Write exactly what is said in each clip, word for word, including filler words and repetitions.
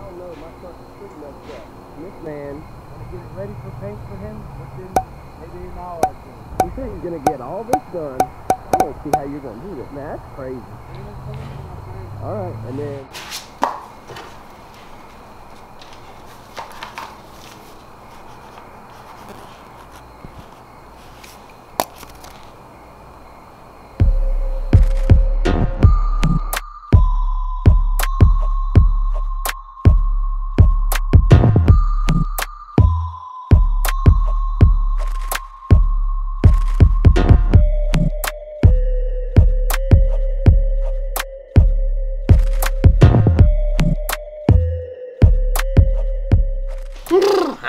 y'all know my truck is pretty much up. This man, gonna get it ready for paint for him within maybe an hour or two. You think you're gonna get all this done? I don't see how you're gonna do this, man. That's crazy. All right, and then.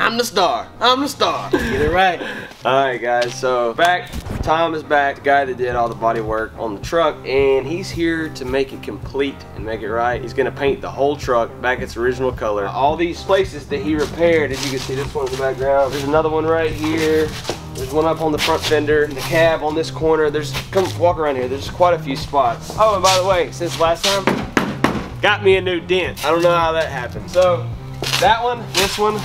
I'm the star. I'm the star. Get it right. All right, guys. So back. Tom is back. The guy that did all the body work on the truck, and he's here to make it complete and make it right. He's gonna paint the whole truck back its original color. All these places that he repaired, as you can see, this one in the background. There's another one right here. There's one up on the front fender, the cab on this corner. There's come walk around here. There's quite a few spots. Oh, and by the way, since last time, got me a new dent. I don't know how that happened. So that one, this one.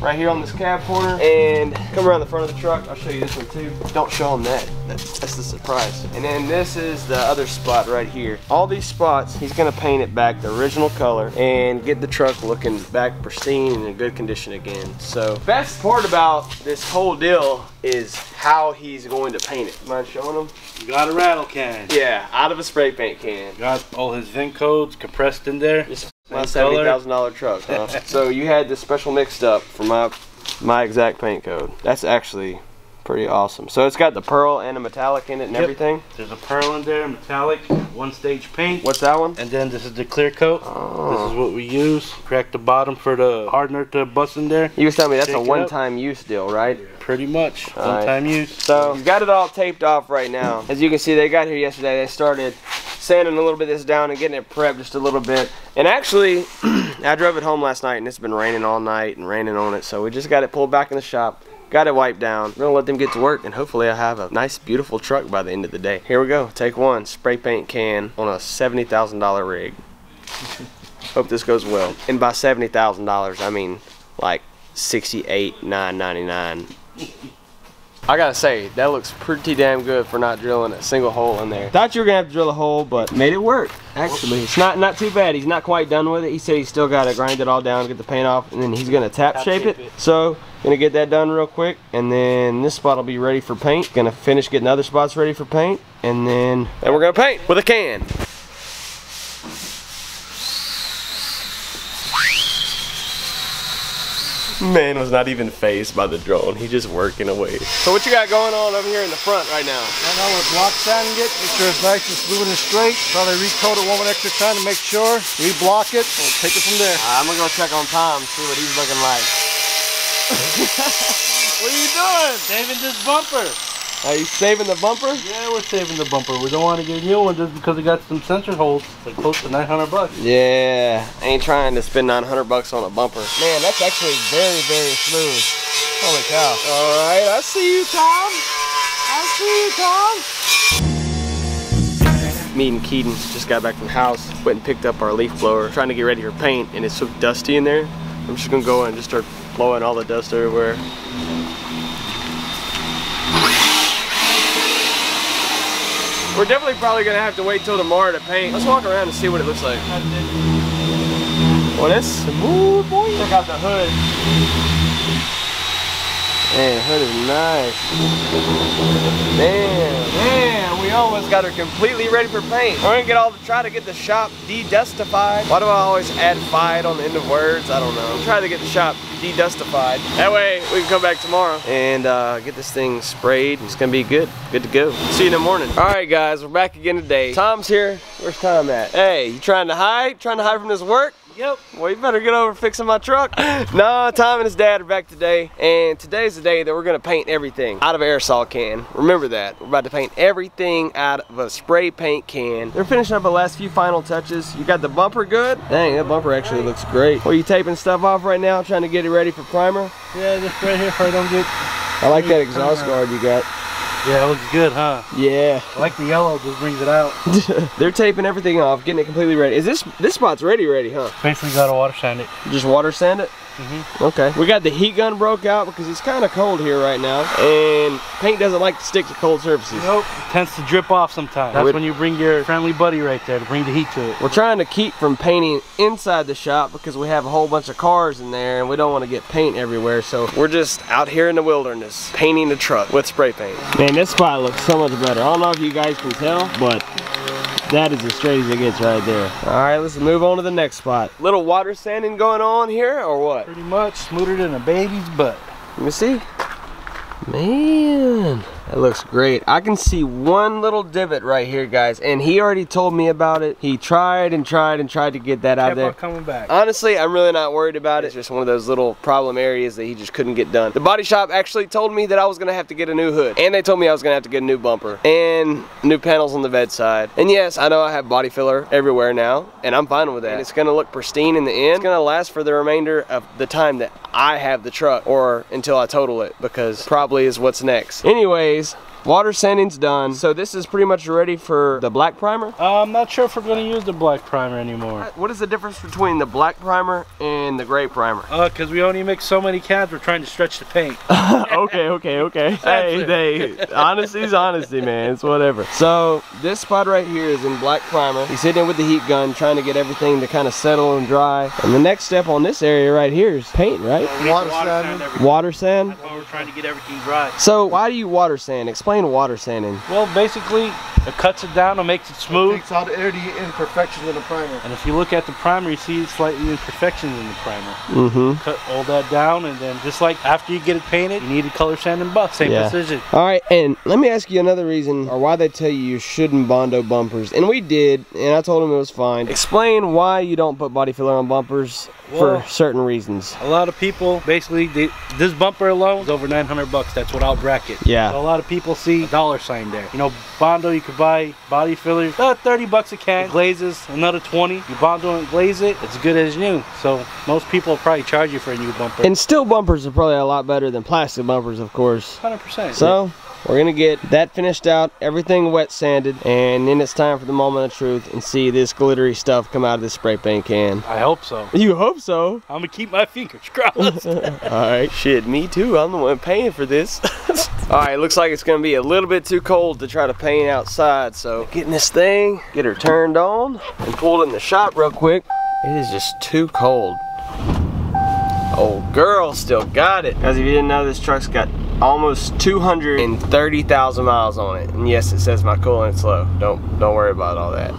Right here on this cab corner, and come around the front of the truck. I'll show you this one too. Don't show them that. That's, that's the surprise. And then this is the other spot right here. All these spots, he's gonna paint it back the original color and get the truck looking back pristine and in good condition again. So best part about this whole deal is how he's going to paint it. Mind showing them? You got a rattle can. Yeah, out of a spray paint can. Got all his V I N codes compressed in there. It's my seventy thousand dollar truck, huh? So you had this special mixed up for my my exact paint code. That's actually pretty awesome. So it's got the pearl and a metallic in it and yep. everything? There's a pearl in there, metallic, one stage paint. What's that one? And then this is the clear coat. Oh. This is what we use. Crack the bottom for the hardener to bust in there. You was telling me that's Shake a one-time use deal, right? Yeah. Pretty much, all one-time right. use. So we've got it all taped off right now. As you can see, they got here yesterday. They started sanding a little bit of this down and getting it prepped just a little bit. And actually, I drove it home last night and it's been raining all night and raining on it. So we just got it pulled back in the shop. Got it wiped down. We're gonna let them get to work and hopefully I'll have a nice, beautiful truck by the end of the day. Here we go, take one, spray paint can on a seventy thousand dollar rig. Hope this goes well. And by seventy thousand dollars, I mean like sixty-eight thousand nine hundred ninety-nine dollars. I gotta say, that looks pretty damn good for not drilling a single hole in there. Thought you were gonna have to drill a hole, but made it work. Actually, it's not not too bad. He's not quite done with it. He said he's still gotta grind it all down, get the paint off, and then he's gonna tap, tap shape, shape it. it. So, gonna get that done real quick, and then this spot will be ready for paint. Gonna finish getting other spots ready for paint, and then then we're gonna paint with a can. Man was not even phased by the drone. He's just working away. So what you got going on over here in the front right now? Right now we're block sanding it, make sure it's nice and smooth and straight. Probably recoat it one more extra time to make sure. Reblock it, and we'll take it from there. Uh, I'm gonna go check on Tom, see what he's looking like. What are you doing? Saving this bumper. Are you saving the bumper? Yeah, we're saving the bumper. We don't want to get a new one just because it got some sensor holes. It's like close to nine hundred bucks. Yeah, I ain't trying to spend nine hundred bucks on a bumper. Man, that's actually very, very smooth. Holy cow. All right, I see you, Tom. I see you, Tom. Me and Keaton just got back from the house, went and picked up our leaf blower, trying to get ready for paint, and it's so dusty in there. I'm just going to go and just start blowing all the dust everywhere. We're definitely probably gonna have to wait till tomorrow to paint. Let's walk around and see what it looks like. Well, that's smooth, boy. Check out the hood. Man, the hood is nice. Man, man, we almost got her completely ready for paint. We're gonna get all the, try to get the shop de-dustified. Why do I always add "fied" on the end of words? I don't know. I'm trying to get the shop de-dustified. That way we can come back tomorrow and uh, get this thing sprayed. It's gonna be good, good to go. See you in the morning. All right, guys, we're back again today. Tom's here. Where's Tom at? Hey, you trying to hide? Trying to hide from this work? Yep. Well, you better get over fixing my truck. No, Tom and his dad are back today, and today's the day that we're gonna paint everything out of an aerosol can. Remember that. We're about to paint everything out of a spray paint can. They're finishing up the last few final touches. You got the bumper good? Dang, that bumper actually looks great. Well, you taping stuff off right now, trying to get it ready for primer? Yeah, just right here for I don't get. I like that exhaust guard you got. Yeah, it looks good, huh? Yeah. I like the yellow, just brings it out. They're taping everything off, getting it completely ready. Is this this spot's ready, ready, huh? Basically, gotta water sand it. Just water sand it. Mm-hmm. Okay. We got the heat gun broke out because it's kind of cold here right now, and paint doesn't like to stick to cold surfaces. Nope. It tends to drip off sometimes. That's We'd, when you bring your friendly buddy right there to bring the heat to it. We're trying to keep from painting inside the shop because we have a whole bunch of cars in there, and we don't want to get paint everywhere. So we're just out here in the wilderness painting the truck with spray paint. Man, this spot looks so much better. I don't know if you guys can tell, but that is as straight as it gets right there. All right, let's move on to the next spot. Little water sanding going on here, or what? Pretty much smoother than a baby's butt. Let me see. Man, that looks great. I can see one little divot right here, guys, and he already told me about it. He tried and tried and tried to get that out there. Kept on coming back. Honestly, I'm really not worried about it. It's just one of those little problem areas that he just couldn't get done. The body shop actually told me that I was gonna have to get a new hood, and they told me I was gonna have to get a new bumper and new panels on the bedside. And yes, I know I have body filler everywhere now, and I'm fine with that. And it's gonna look pristine in the end. It's gonna last for the remainder of the time that I have the truck, or until I total it, because probably is what's next. Anyways, water sanding's done, so this is pretty much ready for the black primer. Uh, I'm not sure if we're going to use the black primer anymore. What is the difference between the black primer and the gray primer? Uh, because we only mix so many cans, we're trying to stretch the paint. okay, okay, okay. Hey, they, honesty's honesty, man. It's whatever. So this spot right here is in black primer. He's hitting it with the heat gun, trying to get everything to kind of settle and dry. And the next step on this area right here is paint, right? So water, water sand. sand water sand. That's why we're trying to get everything dry. So why do you water sand? Explain water sanding. Well, basically it cuts it down and makes it smooth. It takes out any imperfections in the primer. And if you look at the primer, you see slightly imperfections in the primer. Mm-hmm. Cut all that down, and then just like after you get it painted, you need to color sand and buff. Same yeah. decision. All right, and let me ask you another reason or why they tell you you shouldn't Bondo bumpers. And we did, and I told them it was fine. Explain why you don't put body filler on bumpers well, for certain reasons. A lot of people, basically, they, this bumper alone is over nine hundred bucks. That's without bracket. Yeah. So a lot of people see a dollar sign there. You know, Bondo, you could buy body filler, about thirty bucks a can. Glazes, another twenty. You Bondo and glaze it, it's good as new. So most people will probably charge you for a new bumper. And steel bumpers are probably a lot better than plastic bumpers, of course. one hundred percent. So yeah. We're gonna get that finished out, everything wet sanded, and then it's time for the moment of truth and see this glittery stuff come out of this spray paint can. I hope so. You hope so? I'm gonna keep my fingers crossed. Alright. Shit, me too. I'm the one paying for this. Alright, looks like it's gonna be a little bit too cold to try to paint outside, so getting this thing, get her turned on, and pulled in the shop real quick. It is just too cold. Old girl still got it. Guys, if you didn't know, this truck's got almost two hundred thirty thousand miles on it. And yes, it says my coolant's low. Don't don't worry about all that.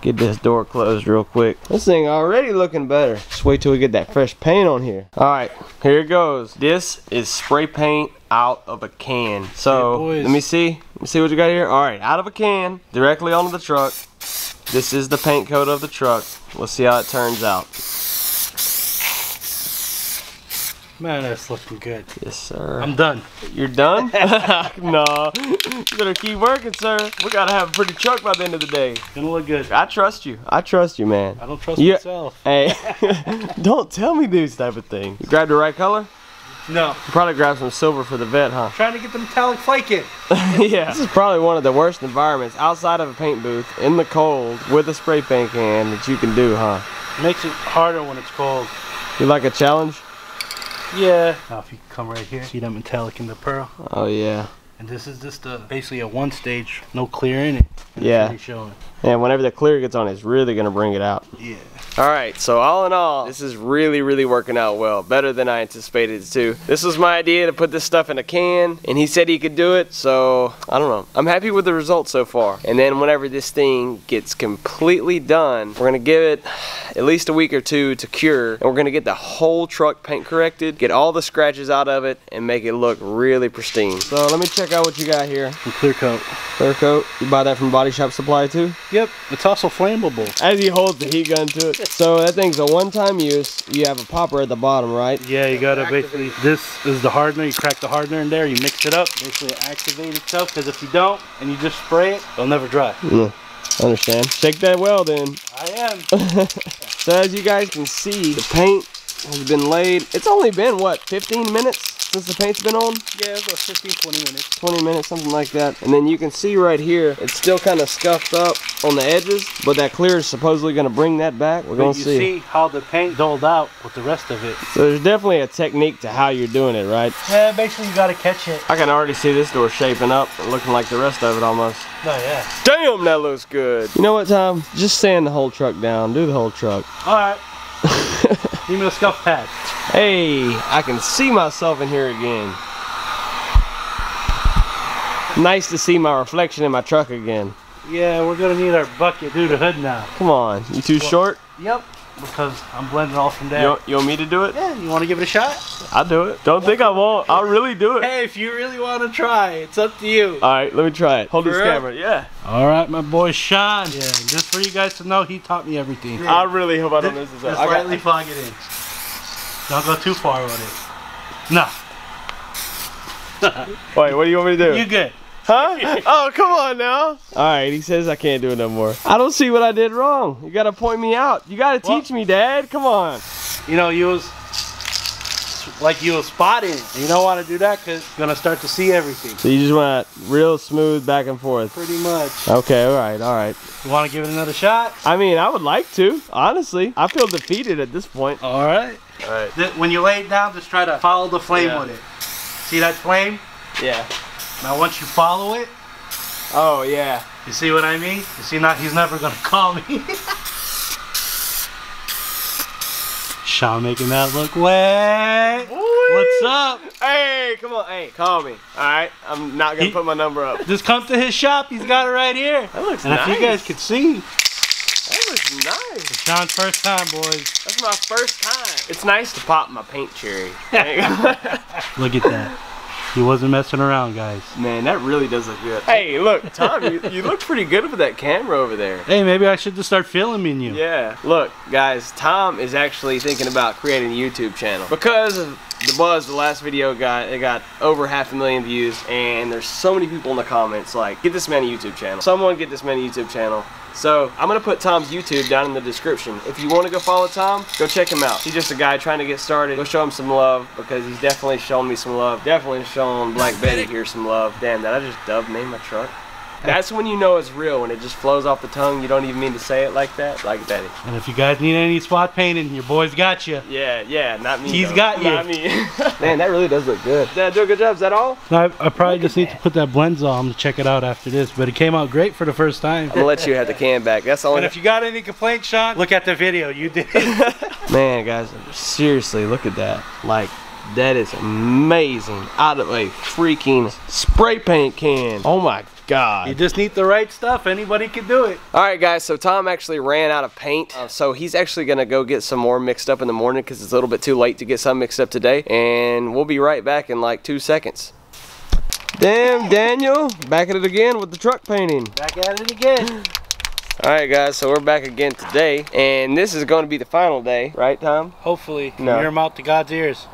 Get this door closed real quick. This thing already looking better. Just wait till we get that fresh paint on here. All right, here it goes. This is spray paint out of a can. So hey, let me see. Let me see what you got here. All right, out of a can, directly onto the truck. This is the paint coat of the truck. Let's see how it turns out. Man, that's looking good. Yes, sir. I'm done. You're done? No. You better keep working, sir. We gotta have a pretty truck by the end of the day. It's gonna look good. I trust you. I trust you, man. I don't trust You're, myself. Hey, don't tell me these type of things. You grabbed the right color? No. You probably grabbed some silver for the vet, huh? I'm trying to get the metallic flake in. Yeah. This is probably one of the worst environments outside of a paint booth, in the cold, with a spray paint can that you can do, huh? It makes it harder when it's cold. You like a challenge? Yeah. Now if you come right here, see that metallic in the pearl? Oh yeah. And this is just a, basically a one stage, no clear in it. And yeah. Showing. And whenever the clear gets on, it's really gonna bring it out. Yeah. All right, so all in all, this is really, really working out well. Better than I anticipated it to. This was my idea to put this stuff in a can, and he said he could do it, so I don't know. I'm happy with the results so far. And then whenever this thing gets completely done, we're gonna give it at least a week or two to cure, and we're gonna get the whole truck paint corrected, get all the scratches out of it, and make it look really pristine. So let me check out what you got here. Some clear coat. Clear coat, you buy that from Body Shop Supply too? Yep, it's also flammable. As he holds the heat gun to it. So that thing's a one-time use. You have a popper at the bottom, right? Yeah, you gotta basically, this is the hardener. You crack the hardener in there, you mix it up, basically activate itself, because if you don't and you just spray it, it'll never dry. Mm. Understand. Shake that well then. I am. So as you guys can see, the paint has been laid. It's only been, what, fifteen minutes since the paint's been on? Yeah, about fifteen, twenty minutes. twenty minutes, something like that. And then you can see right here, it's still kind of scuffed up on the edges, but that clear is supposedly going to bring that back. We're going to see. You see how the paint doled out with the rest of it. So there's definitely a technique to how you're doing it, right? Yeah, basically you got to catch it. I can already see this door shaping up and looking like the rest of it almost. No, yeah. Damn, that looks good. You know what, Tom? Just sand the whole truck down. Do the whole truck. All right. Give me a scuff pad. Hey, I can see myself in here again. Nice to see my reflection in my truck again. Yeah, we're gonna need our bucket through the hood now. Come on, you too well, short? Yep, because I'm blending all from there. You, you want me to do it? Yeah, you want to give it a shot? I'll do it. Don't think I won't. I'll really do it. Hey, if you really want to try, it's up to you. All right, let me try it. Hold this camera. Yeah. All right, my boy Sean. Yeah, just for you guys to know, he taught me everything. Yeah. I really hope I don't lose this up. Just lightly fog it in. Don't go too far with it. No. Wait, what do you want me to do? You good. Huh? Oh, come on now. Alright, he says I can't do it no more. I don't see what I did wrong. You gotta point me out. You gotta well, teach me, Dad. Come on. You know, you was like you was spotting. You don't want to do that because you're gonna start to see everything. So you just want real smooth back and forth. Pretty much. Okay, alright, alright. You wanna give it another shot? I mean, I would like to. Honestly. I feel defeated at this point. Alright. Alright. When you lay it down, just try to follow the flame yeah. with it. See that flame? Yeah. Now once you follow it, oh yeah, you see what I mean? You see, not he's never gonna call me. Sean making that look wet. Wee. What's up? Hey, come on, hey, call me. All right, I'm not gonna he, put my number up. Just come to his shop. He's got it right here. That looks and nice. If you guys could see. That looks nice. It's Sean's first time, boys. That's my first time. It's nice to pop my paint cherry. Look at that. He wasn't messing around, guys. Man, that really does look good. Hey, look, Tom, you, you look pretty good with that camera over there. Hey, maybe I should just start filming you. Yeah. Look, guys, Tom is actually thinking about creating a YouTube channel. Because of the buzz the last video got, it got over half a million views, and there's so many people in the comments like, get this man a YouTube channel. Someone get this man a YouTube channel. So I'm gonna put Tom's YouTube down in the description. If you want to go follow Tom, go check him out. He's just a guy trying to get started. Go show him some love because he's definitely shown me some love. Definitely shown Black Betty here some love. Damn, that I just dove named my truck. That's when you know it's real, when it just flows off the tongue. You don't even mean to say it like that. Like that. And if you guys need any spot painting, your boy's got you. Yeah, yeah, not me. He's though. got not you. Me. Man, that really does look good. Did I do a good job? Is that all? No, I, I probably look just need that. to put that Blenz on to check it out after this, but it came out great for the first time. I'm going to let you have the can back. That's all. And if you got any complaints, Sean, look at the video. You did. Man, guys, seriously, look at that. Like. That is amazing. Out of a freaking spray paint can. Oh my God. You just need the right stuff. Anybody can do it. All right, guys. So Tom actually ran out of paint. Uh, so he's actually going to go get some more mixed up in the morning because it's a little bit too late to get some mixed up today. And we'll be right back in like two seconds. Damn, Daniel. Back at it again with the truck painting. Back at it again. Alright guys, so we're back again today, and this is going to be the final day, right Tom? Hopefully, from no. your mouth to God's ears.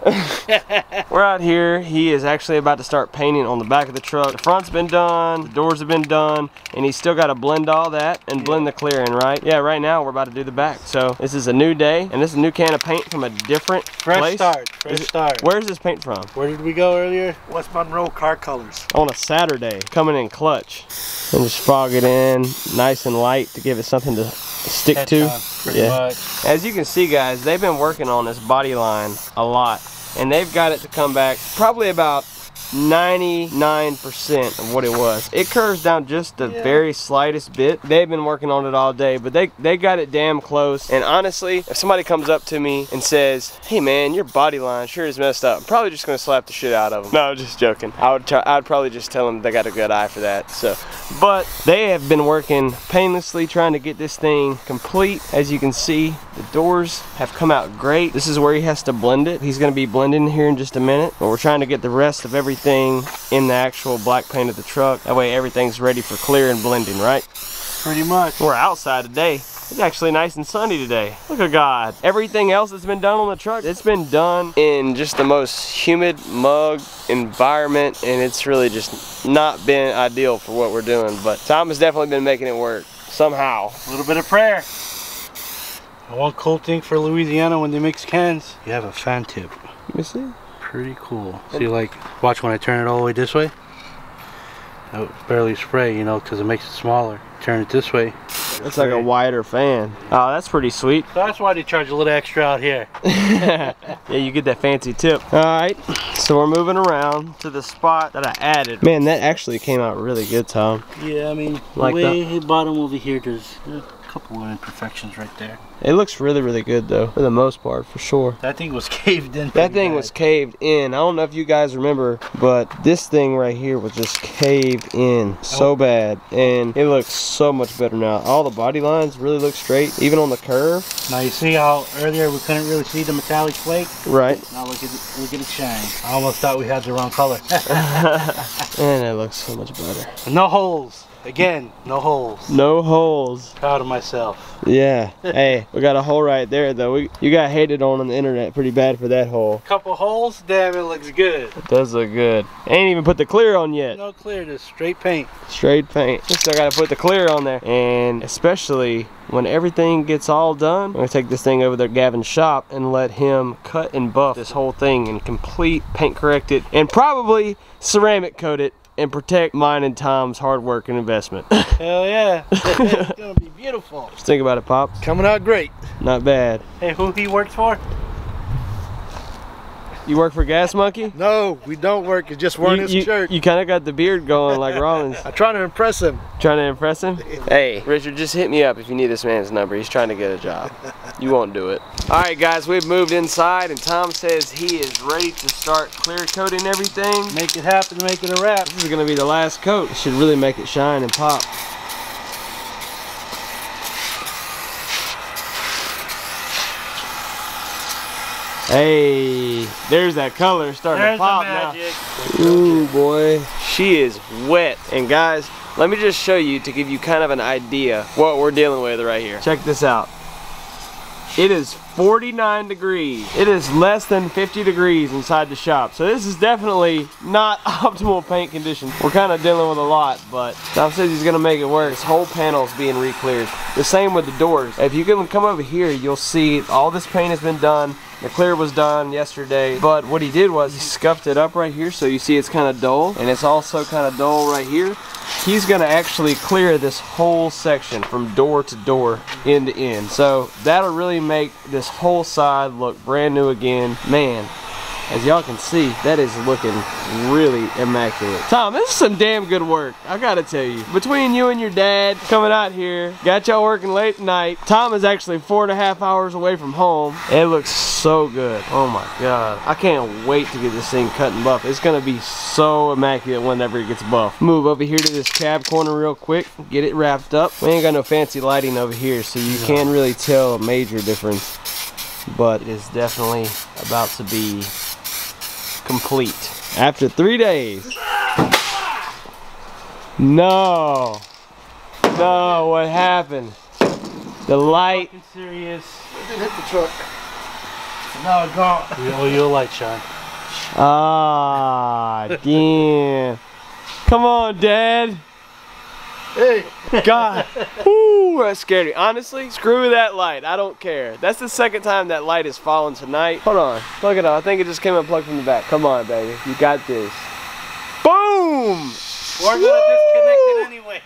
We're out here, he is actually about to start painting on the back of the truck. The front's been done, the doors have been done, and he's still got to blend all that and yeah. blend the clear in, right? Yeah, right now we're about to do the back. So this is a new day, and this is a new can of paint from a different fresh place. Start, fresh it, start. Where's this paint from? Where did we go earlier? West Monroe Car Colors. On a Saturday, coming in clutch. And just fog it in, nice and light. To give it something to stick Head to. Time, yeah. Much. As you can see, guys, they've been working on this body line a lot, and they've got it to come back probably about ninety-nine percent of what it was. It curves down just the yeah. very slightest bit. They've been working on it all day, but they they got it damn close. And honestly, if somebody comes up to me and says, hey man, your body line sure is messed up, I'm probably just gonna slap the shit out of them. No, I'm just joking. I would try, I'd probably just tell them they got a good eye for that. So, but they have been working painlessly trying to get this thing complete. As you can see, the doors have come out great. This is where he has to blend it. He's gonna be blending here in just a minute, but we're trying to get the rest of everything Thing in the actual black paint of the truck. That way everything's ready for clear and blending, right? Pretty much. We're outside today. It's actually nice and sunny today. Look at God. Everything else that's been done on the truck, it's been done in just the most humid mug environment, and it's really just not been ideal for what we're doing, but Tom has definitely been making it work somehow. A little bit of prayer. One cool thing for Louisiana when they mix cans, you have a fan tip. Let me see. Pretty cool. See, like, watch when I turn it all the way this way. I barely spray, you know, because it makes it smaller. Turn it this way. That's spray. Like a wider fan. Oh, that's pretty sweet. So that's why they charge a little extra out here. Yeah, you get that fancy tip. All right, so we're moving around to the spot that I added. Man, that actually came out really good, Tom. Yeah, I mean, like way the bottom over here, there's a couple of imperfections right there. It looks really, really good, though, for the most part, for sure. That thing was caved in. That thing bad. was caved in. I don't know if you guys remember, but this thing right here was just caved in oh. so bad, and it looks so much better now. All the body lines really look straight, even on the curve. Now you see how earlier we couldn't really see the metallic flake? Right. Now look at it, look at it shine. I almost thought we had the wrong color. And it looks so much better. No holes. Again, no holes. No holes. Proud of myself. Yeah. Hey. We got a hole right there, though. We, you got hated on on the internet pretty bad for that hole. Couple holes, damn, it looks good. It does look good. I ain't even put the clear on yet. No clear, just straight paint. Straight paint. Just I gotta put the clear on there. And especially when everything gets all done, I'm gonna take this thing over there to Gavin's shop and let him cut and buff this whole thing and complete paint correct it and probably ceramic coat it and protect mine and Tom's hard work and investment. Hell yeah. It's gonna be beautiful. Just think about it, Pop. Coming out great. Not bad. Hey, who he works for? You work for Gas Monkey? No, we don't work. It's just wearing you, his you, shirt. You kind of got the beard going like Rollins. I'm trying to impress him. Trying to impress him? Hey, Richard, just hit me up if you need this man's number. He's trying to get a job. You won't do it. All right, guys, we've moved inside, and Tom says he is ready to start clear coating everything. Make it happen, make it a wrap. This is going to be the last coat. It should really make it shine and pop. Hey, there's that color starting there's to pop now. Ooh, boy. She is wet. And guys, let me just show you to give you kind of an idea what we're dealing with right here. Check this out. It is forty-nine degrees. It is less than fifty degrees inside the shop. So this is definitely not optimal paint condition. We're kind of dealing with a lot, but Tom says he's gonna make it work. This whole panel's being re-cleared. The same with the doors. If you can come over here, you'll see all this paint has been done. The clear was done yesterday, but what he did was he scuffed it up right here, so you see it's kind of dull, and it's also kind of dull right here. He's gonna actually clear this whole section from door to door, end to end. So that'll really make this whole side look brand new again. Man, as y'all can see, that is looking really immaculate. Tom, this is some damn good work, I gotta tell you. Between you and your dad coming out here, got y'all working late at night. Tom is actually four and a half hours away from home. It looks so good. Oh my God. I can't wait to get this thing cut and buffed. It's gonna be so immaculate whenever it gets buffed. Move over here to this cab corner real quick, get it wrapped up. We ain't got no fancy lighting over here, so you can really tell a major difference. But it is definitely about to be complete after three days. No, no, what happened? The light. Fucking serious. It didn't hit the truck. No, it don't. Oh, your light shine. Ah, damn. Come on, Dad. Hey, God. Ooh, that scared me. Honestly, screw that light. I don't care. That's the second time that light has fallen tonight. Hold on. Plug it on. I think it just came unplugged from the back. Come on, baby. You got this. Boom! We're going to disconnect it anyway.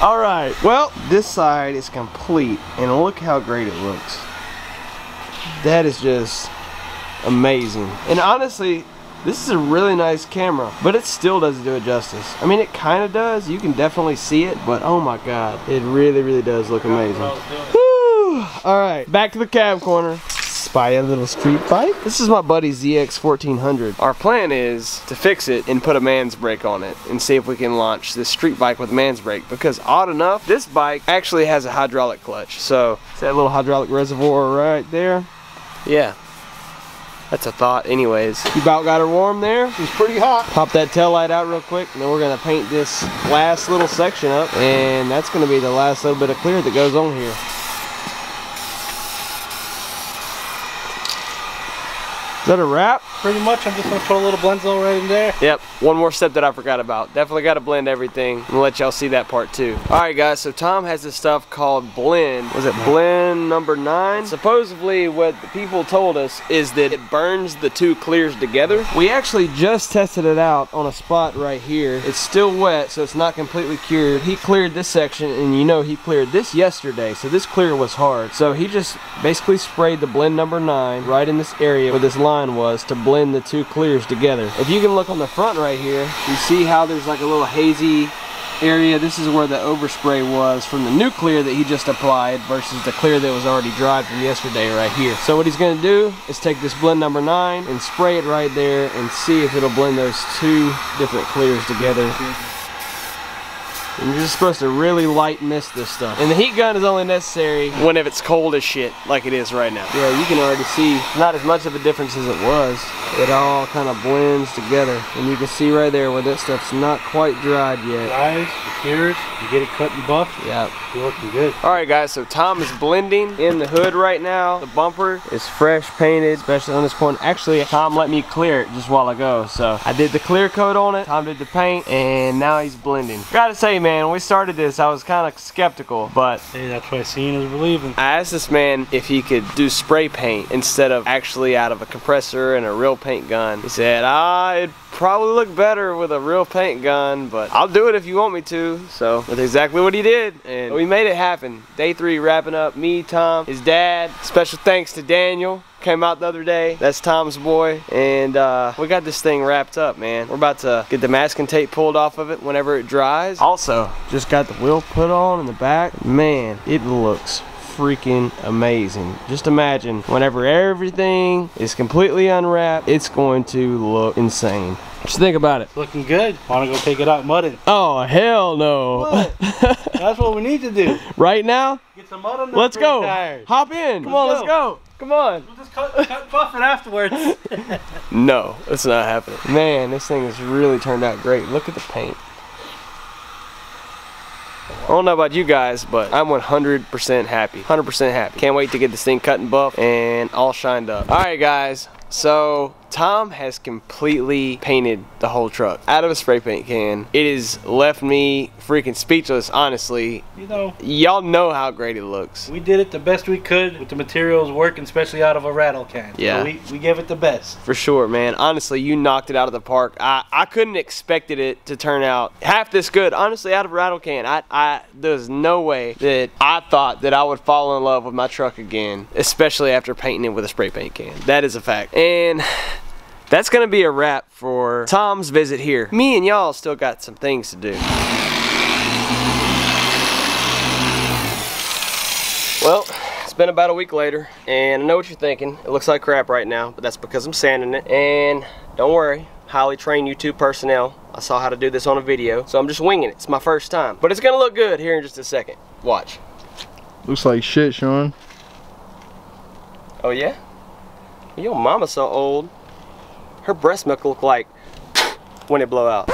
All right. Well, this side is complete. And look how great it looks. That is just amazing. And honestly, this is a really nice camera, but it still doesn't do it justice. I mean, it kind of does. You can definitely see it, but oh my God, it really, really does look amazing. Woo! All right, back to the cab corner. Buy a little street bike. This is my buddy Z X fourteen hundred. Our plan is to fix it and put a man's brake on it and see if we can launch this street bike with a man's brake, because odd enough, this bike actually has a hydraulic clutch. So it's that little hydraulic reservoir right there. Yeah. That's a thought anyways. You about got her warm there? She's pretty hot. Pop that tail light out real quick, and then we're gonna paint this last little section up, and that's gonna be the last little bit of clear that goes on here. Is that a wrap? pretty much. I'm just going to put a little Blenzel right in there. Yep, one more step that I forgot about. Definitely got to blend everything. I'm going to let y'all see that part too. Alright guys, so Tom has this stuff called blend. Was it blend number nine? Supposedly what the people told us is that it burns the two clears together. We actually just tested it out on a spot right here. It's still wet, so it's not completely cured. He cleared this section, and you know he cleared this yesterday, so this clear was hard. So he just basically sprayed the blend number nine right in this area where this line was to blend the two clears together. If you can look on the front right here, you see how there's like a little hazy area. This is where the overspray was from the new clear that he just applied versus the clear that was already dried from yesterday right here. So what he's going to do is take this blend number nine and spray it right there and see if it'll blend those two different clears together. And you're just supposed to really light mist this stuff. And the heat gun is only necessary when if it's cold as shit, like it is right now. Yeah, you can already see not as much of a difference as it was. It all kind of blends together. And you can see right there where that stuff's not quite dried yet. Eyes, ears, you get it cut and buffed. Yeah. You're looking good. Alright guys, so Tom is blending in the hood right now. The bumper is fresh painted, especially on this corner. Actually, Tom let me clear it just a while ago. So I did the clear coat on it, Tom did the paint, and now he's blending. Gotta say, man. Man, when we started this, I was kind of skeptical, but hey, that's why seeing is believing. I asked this man if he could do spray paint instead of actually out of a compressor and a real paint gun. He said, ah, it'd probably look better with a real paint gun, but I'll do it if you want me to. So that's exactly what he did, and we made it happen. Day three wrapping up. Me, Tom, his dad. Special thanks to Daniel. Came out the other day. That's Tom's boy, and uh, we got this thing wrapped up, man. We're about to get the masking tape pulled off of it whenever it dries. Also, just got the wheel put on in the back. Man, it looks freaking amazing. Just imagine whenever everything is completely unwrapped, it's going to look insane. Just think about it. Looking good. Want to go take it out mudding? Oh, hell no. That's what we need to do. Right now? Get some mud on the Let's go. Tires. Hop in. Come let's on, go. let's go. Come on. We'll just cut, cut buff it afterwards. No, that's not happening. Man, this thing has really turned out great. Look at the paint. I don't know about you guys, but I'm one hundred percent happy. one hundred percent happy. Can't wait to get this thing cut and buffed and all shined up. All right, guys. So Tom has completely painted the whole truck out of a spray paint can. It has left me freaking speechless, honestly. You know, y'all know how great it looks. We did it the best we could with the materials working, especially out of a rattle can. Yeah, so we, we gave it the best for sure, man. Honestly, you knocked it out of the park. I, I couldn't expect it to turn out half this good, honestly, out of a rattle can. I, I there's no way that I thought that I would fall in love with my truck again, especially after painting it with a spray paint can. That is a fact. And that's gonna be a wrap for Tom's visit here. Me and y'all still got some things to do. Well, it's been about a week later, and I know what you're thinking. It looks like crap right now, but that's because I'm sanding it. And don't worry, highly trained YouTube personnel. I saw how to do this on a video, so I'm just winging it. It's my first time. But it's gonna look good here in just a second. Watch. Looks like shit, Sean. Oh yeah? Your mama's so old, her breast milk look like when it blow out.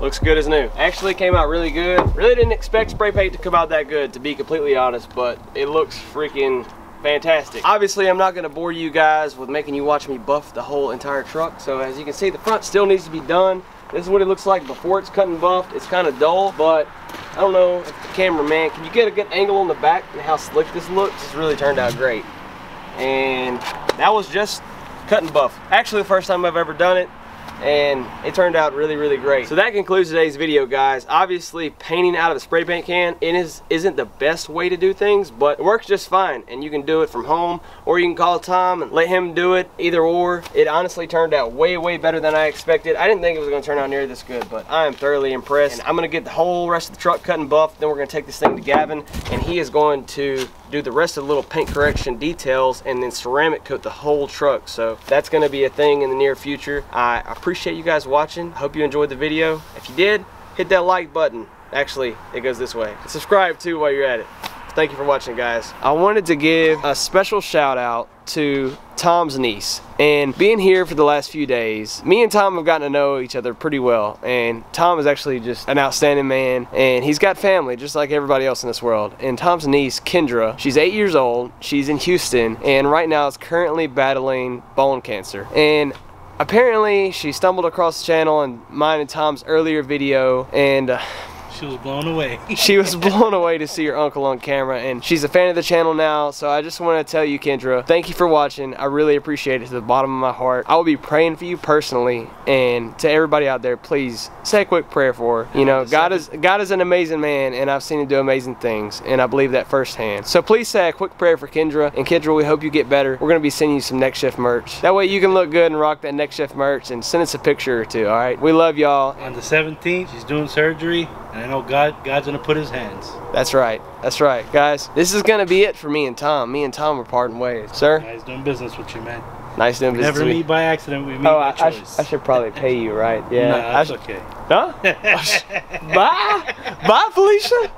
Looks good as new. Actually came out really good. Really didn't expect spray paint to come out that good, to be completely honest, but it looks freaking fantastic. Obviously, I'm not gonna bore you guys with making you watch me buff the whole entire truck. So as you can see, the front still needs to be done. This is what it looks like before it's cut and buffed. It's kind of dull, but I don't know if the cameraman, can you get a good angle on the back and how slick this looks? It's really turned out great. And that was just cut and buff. Actually, the first time I've ever done it. And it turned out really, really great. So that concludes today's video, guys. Obviously, painting out of a spray paint can it is, isn't the best way to do things, but it works just fine, and you can do it from home, or you can call Tom and let him do it, either or. It honestly turned out way, way better than I expected. I didn't think it was gonna turn out near this good, but I am thoroughly impressed. And I'm gonna get the whole rest of the truck cut and buffed, then we're gonna take this thing to Gavin, and he is going to do the rest of the little paint correction details and then ceramic coat the whole truck. So that's gonna be a thing in the near future. I appreciate you guys watching. I hope you enjoyed the video. If you did, hit that like button. Actually, it goes this way. Subscribe too while you're at it. Thank you for watching, guys. I wanted to give a special shout out to Tom's niece, and being here for the last few days, me and Tom have gotten to know each other pretty well, and Tom is actually just an outstanding man, and he's got family just like everybody else in this world. And Tom's niece, Kendra, she's eight years old, she's in Houston, and right now is currently battling bone cancer. And apparently she stumbled across the channel and mine and Tom's earlier video, and uh, she was blown away. She was blown away to see her uncle on camera, and she's a fan of the channel now. So I just want to tell you, Kendra, thank you for watching. I really appreciate it to the bottom of my heart. I will be praying for you personally, and to everybody out there, please say a quick prayer for her. You know, God is God is an amazing man, and I've seen him do amazing things, and I believe that firsthand. So please say a quick prayer for Kendra, and Kendra, we hope you get better. We're going to be sending you some Next Shift merch. That way you can look good and rock that Next Shift merch, and send us a picture or two, all right? We love y'all. On the seventeenth, she's doing surgery, and I know God, God's gonna put his hands. That's right. That's right, guys. This is gonna be it for me and Tom. Me and Tom are parting ways, sir. Nice doing business with you, man. Nice doing business. Never meet by accident. We meet oh, by I, choice. I, sh I should probably pay you, right? Yeah. No, that's okay. Huh? Bye, bye, Felicia.